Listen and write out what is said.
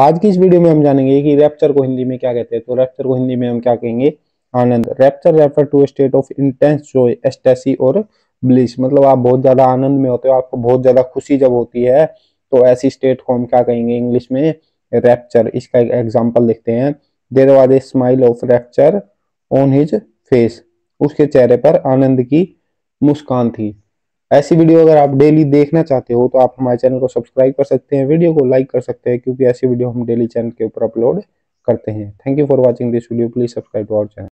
आज की इस वीडियो में हम जानेंगे कि रैप्चर को हिंदी में क्या कहते हैं। तो रैप्चर को हिंदी में हम क्या कहेंगे? आनंद। Rapture refer to state of intense joy, ecstasy और ब्लिस। मतलब आप बहुत ज्यादा आनंद में होते हो, आपको बहुत ज्यादा खुशी जब होती है तो ऐसी स्टेट को हम क्या कहेंगे इंग्लिश में? रैप्चर। इसका एक एग्जाम्पल देखते हैं। There was a smile of rapture on his face. उसके चेहरे पर आनंद की मुस्कान थी। ऐसी वीडियो अगर आप डेली देखना चाहते हो तो आप हमारे चैनल को सब्सक्राइब कर सकते हैं, वीडियो को लाइक कर सकते हैं, क्योंकि ऐसी वीडियो हम डेली चैनल के ऊपर अपलोड करते हैं। Thank you for watching this video. Please subscribe to our channel.